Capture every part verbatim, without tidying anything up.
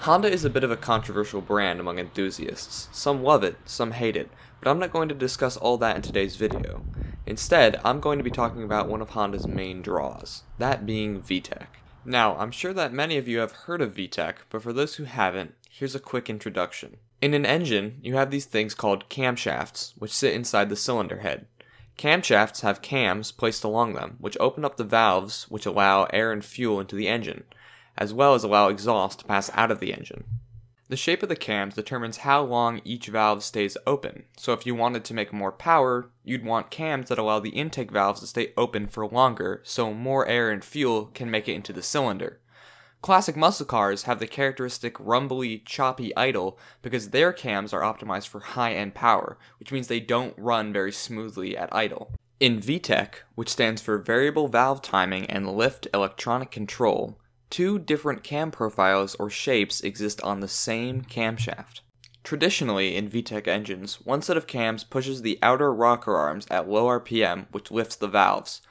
Honda is a bit of a controversial brand among enthusiasts. Some love it, some hate it, but I'm not going to discuss all that in today's video. Instead, I'm going to be talking about one of Honda's main draws, that being VTEC. Now, I'm sure that many of you have heard of VTEC, but for those who haven't, here's a quick introduction. In an engine, you have these things called camshafts, which sit inside the cylinder head. Camshafts have cams placed along them, which open up the valves which allow air and fuel into the engine, as well as allow exhaust to pass out of the engine. The shape of the cams determines how long each valve stays open, so if you wanted to make more power, you'd want cams that allow the intake valves to stay open for longer, so more air and fuel can make it into the cylinder. Classic muscle cars have the characteristic rumbly, choppy idle because their cams are optimized for high-end power, which means they don't run very smoothly at idle. In VTEC, which stands for Variable Valve Timing and Lift Electronic Control, two different cam profiles or shapes exist on the same camshaft. Traditionally, in VTEC engines, one set of cams pushes the outer rocker arms at low R P M, which lifts the valves.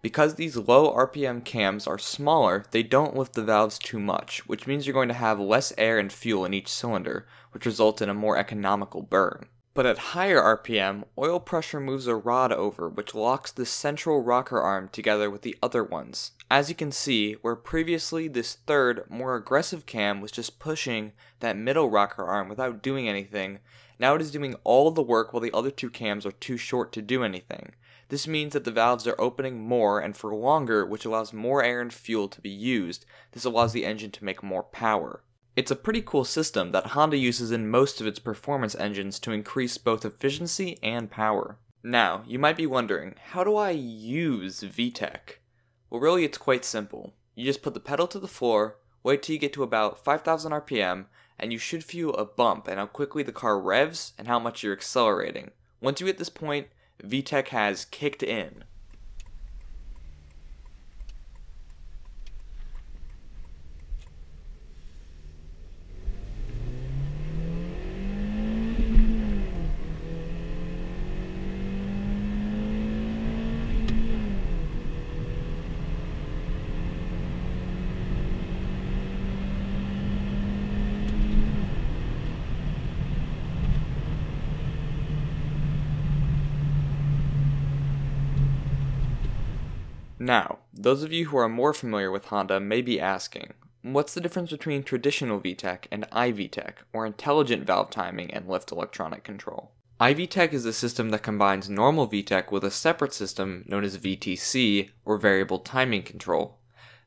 Because these low R P M cams are smaller, they don't lift the valves too much, which means you're going to have less air and fuel in each cylinder, which results in a more economical burn. But at higher R P M, oil pressure moves a rod over, which locks the central rocker arm together with the other ones. As you can see, where previously this third, more aggressive cam was just pushing that middle rocker arm without doing anything, now it is doing all the work while the other two cams are too short to do anything. This means that the valves are opening more and for longer, which allows more air and fuel to be used. This allows the engine to make more power. It's a pretty cool system that Honda uses in most of its performance engines to increase both efficiency and power. Now, you might be wondering, how do I use VTEC? Well, really it's quite simple. You just put the pedal to the floor, wait till you get to about five thousand R P M, and you should feel a bump and how quickly the car revs and how much you're accelerating. Once you hit this point, VTEC has kicked in. Now, those of you who are more familiar with Honda may be asking, what's the difference between traditional VTEC and i-VTEC, or intelligent valve timing and lift electronic control? i-VTEC is a system that combines normal VTEC with a separate system known as V T C, or variable timing control.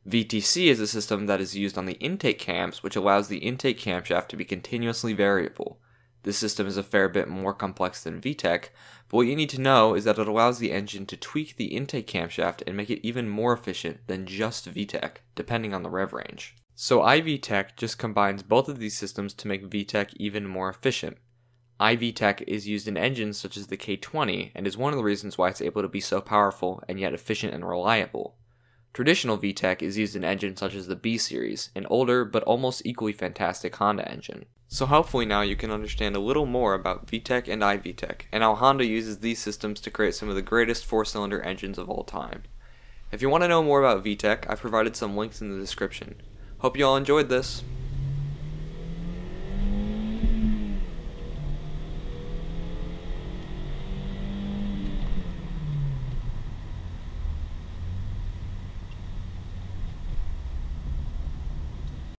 V T C is a system that is used on the intake cams, which allows the intake camshaft to be continuously variable. This system is a fair bit more complex than VTEC, but what you need to know is that it allows the engine to tweak the intake camshaft and make it even more efficient than just VTEC, depending on the rev range. So i-VTEC just combines both of these systems to make VTEC even more efficient. i-VTEC is used in engines such as the K twenty and is one of the reasons why it's able to be so powerful and yet efficient and reliable. Traditional VTEC is used in engines such as the B-Series, an older but almost equally fantastic Honda engine. So hopefully now you can understand a little more about VTEC and i-VTEC, and how Honda uses these systems to create some of the greatest four-cylinder engines of all time. If you want to know more about VTEC, I've provided some links in the description. Hope you all enjoyed this!